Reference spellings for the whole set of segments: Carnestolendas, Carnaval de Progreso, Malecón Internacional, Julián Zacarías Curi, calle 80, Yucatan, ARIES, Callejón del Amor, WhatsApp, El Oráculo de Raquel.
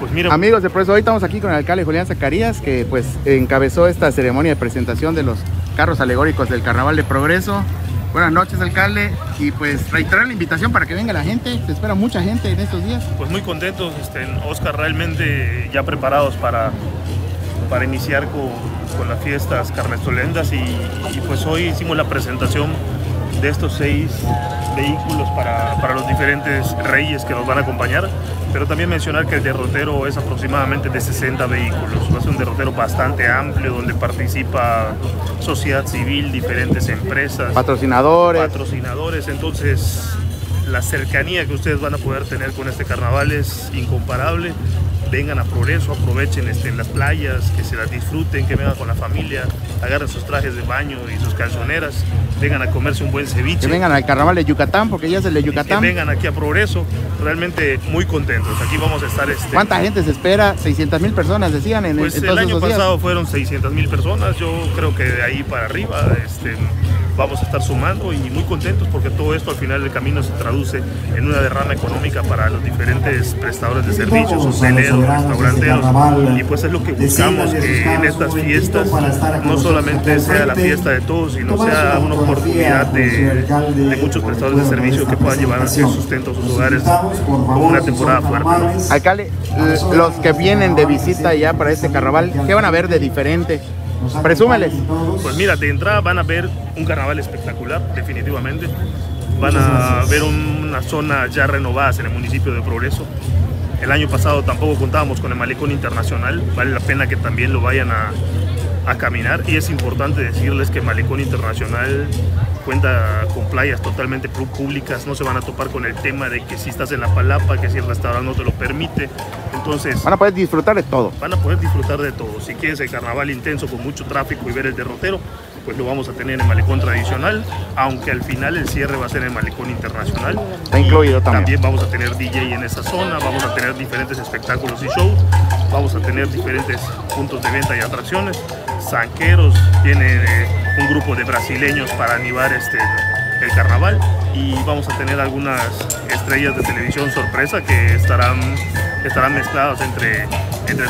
Pues mira, amigos de Progreso, hoy estamos aquí con el alcalde Julián Zacarías, que pues encabezó esta ceremonia de presentación de los carros alegóricos del Carnaval de Progreso. Buenas noches, alcalde, y pues reiterar la invitación para que venga la gente. Se espera mucha gente en estos días. Pues muy contentos, Oscar, realmente ya preparados para iniciar con las fiestas carnestolendas y pues hoy hicimos la presentación de estos 6 vehículos para los diferentes reyes que nos van a acompañar, pero también mencionar que el derrotero es aproximadamente de 60 vehículos. Va a ser un derrotero bastante amplio donde participa sociedad civil, diferentes empresas, patrocinadores. Entonces la cercanía que ustedes van a poder tener con este carnaval es incomparable. Vengan a Progreso, aprovechen en las playas, que se las disfruten, que vengan con la familia, agarren sus trajes de baño y sus calzoneras, vengan a comerse un buen ceviche. Que vengan al carnaval de Yucatán, porque ya es el de Yucatán. Que vengan aquí a Progreso, realmente muy contentos. Aquí vamos a estar... ¿Cuánta gente se espera? 600,000 personas, decían en pues el año pasado días. Fueron 600,000 personas, yo creo que de ahí para arriba... Vamos a estar sumando y muy contentos porque todo esto al final del camino se traduce en una derrama económica para los diferentes prestadores de servicios, hoteleros, restauranteros, y pues es lo que buscamos, que en estas fiestas no solamente sea la fiesta de todos, sino sea una oportunidad de muchos prestadores de servicios que puedan llevar el sustento a sus hogares con una temporada fuerte. Alcalde, los que vienen de visita ya para este carnaval, ¿qué van a ver de diferente? Presúmeles. Pues mira, de entrada van a ver un carnaval espectacular, definitivamente. Van a ver una zona ya renovada en el municipio de Progreso. El año pasado tampoco contábamos con el Malecón Internacional. Vale la pena que también lo vayan a caminar. Y es importante decirles que Malecón Internacional cuenta con playas totalmente públicas. No se van a topar con el tema de que si estás en la palapa, que si el restaurante no te lo permite. Entonces van a poder disfrutar de todo. Van a poder disfrutar de todo. Si quieres el carnaval intenso con mucho tráfico y ver el derrotero, pues lo vamos a tener en Malecón Tradicional, aunque al final el cierre va a ser en Malecón Internacional. Está incluido también. También vamos a tener DJ en esa zona, vamos a tener diferentes espectáculos y shows, vamos a tener diferentes puntos de venta y atracciones. Zanqueros, tiene un grupo de brasileños para animar el carnaval, y vamos a tener algunas estrellas de televisión sorpresa que estarán mezclados entre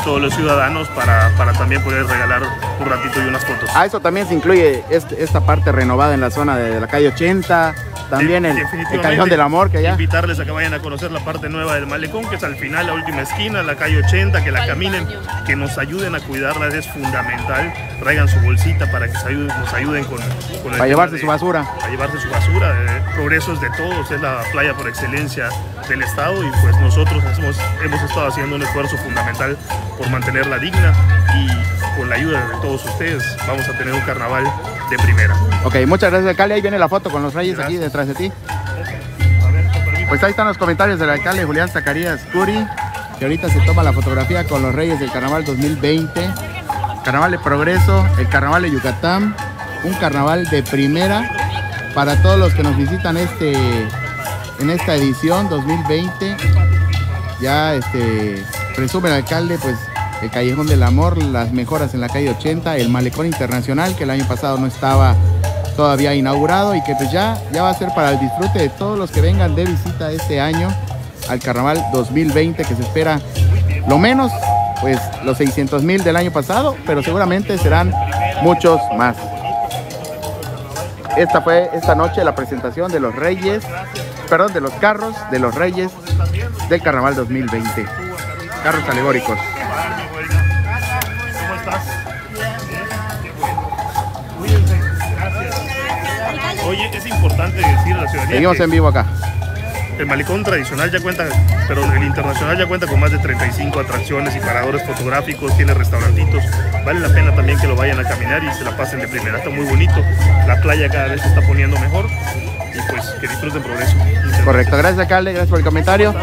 todos los ciudadanos para también poder regalar un ratito y unas fotos. A eso también se incluye esta parte renovada en la zona de la calle 80, también el Callejón del Amor. Que allá invitarles a que vayan a conocer la parte nueva del Malecón, que es al final la última esquina, la calle 80, que la caminen, que nos ayuden a cuidarla, es fundamental. Traigan su bolsita para que nos ayuden con para llevarse su basura. Para llevarse su basura. Progreso es de todos, es la playa por excelencia del estado, y pues nosotros hemos estado haciendo un esfuerzo fundamental por mantenerla digna, y con la ayuda de todos ustedes vamos a tener un carnaval de primera. Ok, muchas gracias, alcalde. Ahí viene la foto con los reyes. Gracias. Aquí detrás de ti. A ver, pues ahí están los comentarios del alcalde Julián Zacarías Curi, que ahorita se toma la fotografía con los reyes del carnaval 2020. Carnaval de Progreso, el carnaval de Yucatán, un carnaval de primera para todos los que nos visitan en esta edición 2020. Ya presume el alcalde pues el Callejón del Amor, las mejoras en la calle 80, el Malecón Internacional, que el año pasado no estaba todavía inaugurado, y que pues ya va a ser para el disfrute de todos los que vengan de visita este año al Carnaval 2020, que se espera lo menos pues los 600,000 del año pasado, pero seguramente serán muchos más. Esta fue esta noche la presentación de los reyes, perdón, de los carros de los reyes del Carnaval 2020. Carros alegóricos. ¿Cómo estás? Oye, es importante decir a la ciudadanía. Seguimos en vivo acá. El Malecón Tradicional ya cuenta, pero el Internacional ya cuenta con más de 35 atracciones y paradores fotográficos, tiene restaurantitos. Vale la pena también que lo vayan a caminar y se la pasen de primera. Está muy bonito, la playa cada vez se está poniendo mejor, y pues que disfruten Progreso. Correcto, gracias alcalde, gracias por el comentario.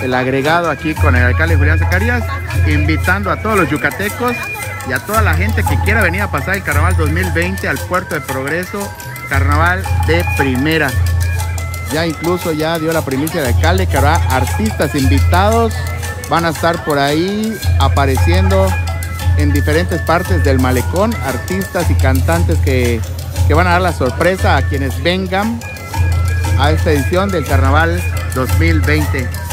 El agregado aquí con el alcalde Julián Zacarías, invitando a todos los yucatecos y a toda la gente que quiera venir a pasar el Carnaval 2020 al Puerto de Progreso, carnaval de primera. Ya incluso ya dio la primicia del alcalde que habrá artistas invitados, van a estar por ahí apareciendo en diferentes partes del malecón, artistas y cantantes que van a dar la sorpresa a quienes vengan a esta edición del Carnaval 2020.